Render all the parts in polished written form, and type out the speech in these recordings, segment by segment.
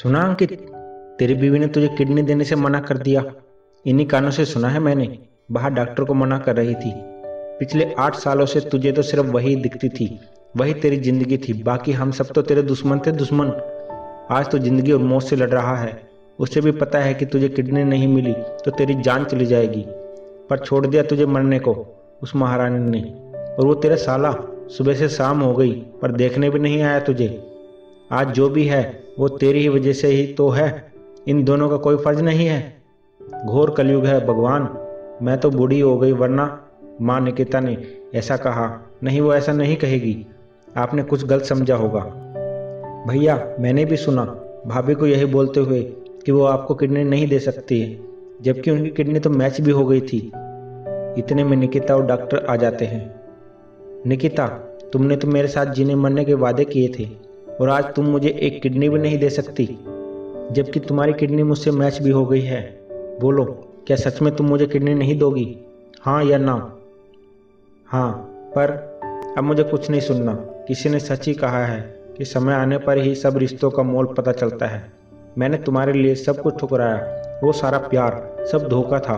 सुना अंकित, तेरी बीवी ने तुझे किडनी देने से मना कर दिया। इन्हीं कानों से सुना है मैंने, बाहर डॉक्टर को मना कर रही थी। पिछले 8 सालों से तुझे तो सिर्फ वही दिखती थी, वही तेरी जिंदगी थी। बाकी हम सब तो तेरे दुश्मन थे, दुश्मन। आज तो जिंदगी और मौत से लड़ रहा है। उसे भी पता है कि तुझे किडनी नहीं मिली तो तेरी जान चली जाएगी, पर छोड़ दिया तुझे मरने को उस महारानी ने। और वो तेरा साला सुबह से शाम हो गई पर देखने भी नहीं आया तुझे। आज जो भी है वो तेरी ही वजह से ही तो है, इन दोनों का कोई फर्ज नहीं है। घोर कलयुग है भगवान। मैं तो बूढ़ी हो गई, वरना माँ निकिता ने ऐसा कहा नहीं, वो ऐसा नहीं कहेगी। आपने कुछ गलत समझा होगा भैया। मैंने भी सुना भाभी को यही बोलते हुए कि वो आपको किडनी नहीं दे सकती, जबकि उनकी किडनी तो मैच भी हो गई थी। इतने में निकिता और डॉक्टर आ जाते हैं। निकिता, तुमने तो मेरे साथ जीने मरने के वादे किए थे और आज तुम मुझे एक किडनी भी नहीं दे सकती, जबकि तुम्हारी किडनी मुझसे मैच भी हो गई है। बोलो, क्या सच में तुम मुझे किडनी नहीं दोगी, हाँ या ना? हाँ। पर अब मुझे कुछ नहीं सुनना। किसी ने सच ही कहा है कि समय आने पर ही सब रिश्तों का मोल पता चलता है। मैंने तुम्हारे लिए सब कुछ ठुकराया, वो सारा प्यार सब धोखा था,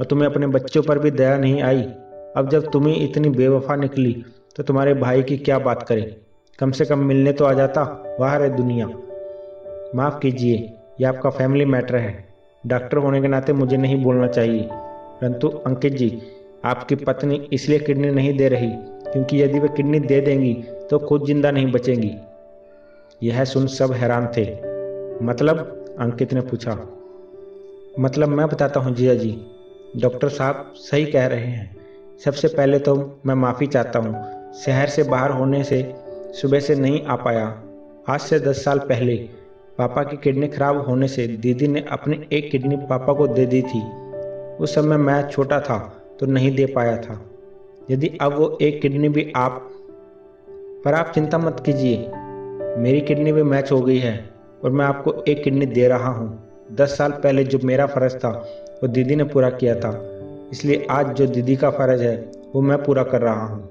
और तुम्हें अपने बच्चों पर भी दया नहीं आई। अब जब तुम्हें इतनी बेवफा निकली तो तुम्हारे भाई की क्या बात करें, कम से कम मिलने तो आ जाता। वाह रे दुनिया, माफ़ कीजिए, यह आपका फैमिली मैटर है। डॉक्टर होने के नाते मुझे नहीं बोलना चाहिए, परंतु अंकित जी, आपकी पत्नी इसलिए किडनी नहीं दे रही क्योंकि यदि वे किडनी दे देंगी तो खुद जिंदा नहीं बचेंगी। यह सुन सब हैरान थे। मतलब? अंकित ने पूछा। मतलब मैं बताता हूँ जिया जी, डॉक्टर साहब सही कह रहे हैं। सबसे पहले तो मैं माफ़ी चाहता हूँ, शहर से बाहर होने से सुबह से नहीं आ पाया। आज से 10 साल पहले पापा की किडनी खराब होने से दीदी ने अपनी एक किडनी पापा को दे दी थी। उस समय मैं छोटा था तो नहीं दे पाया था। यदि अब वो एक किडनी भी आप पर आप चिंता मत कीजिए, मेरी किडनी भी मैच हो गई है और मैं आपको एक किडनी दे रहा हूँ। 10 साल पहले जो मेरा फ़र्ज़ था वो दीदी ने पूरा किया था, इसलिए आज जो दीदी का फ़र्ज़ है वो मैं पूरा कर रहा हूँ।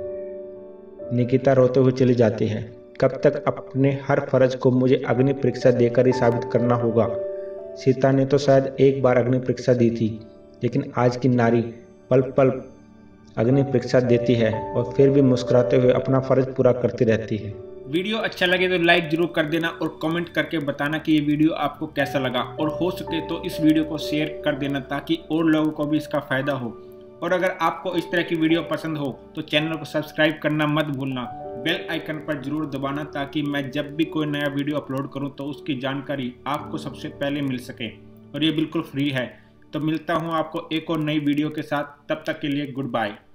निकिता रोते हुए चली जाती है। कब तक अपने हर फर्ज को मुझे अग्नि परीक्षा देकर ही साबित करना होगा। सीता ने तो शायद एक बार अग्नि परीक्षा दी थी, लेकिन आज की नारी पल पल अग्नि परीक्षा देती है और फिर भी मुस्कुराते हुए अपना फर्ज पूरा करती रहती है। वीडियो अच्छा लगे तो लाइक जरूर कर देना और कमेंट करके बताना कि ये वीडियो आपको कैसा लगा, और हो सके तो इस वीडियो को शेयर कर देना ताकि और लोगों को भी इसका फायदा हो। और अगर आपको इस तरह की वीडियो पसंद हो तो चैनल को सब्सक्राइब करना मत भूलना। बेल आइकन पर जरूर दबाना ताकि मैं जब भी कोई नया वीडियो अपलोड करूं तो उसकी जानकारी आपको सबसे पहले मिल सके, और ये बिल्कुल फ्री है। तो मिलता हूं आपको एक और नई वीडियो के साथ, तब तक के लिए गुड बाय।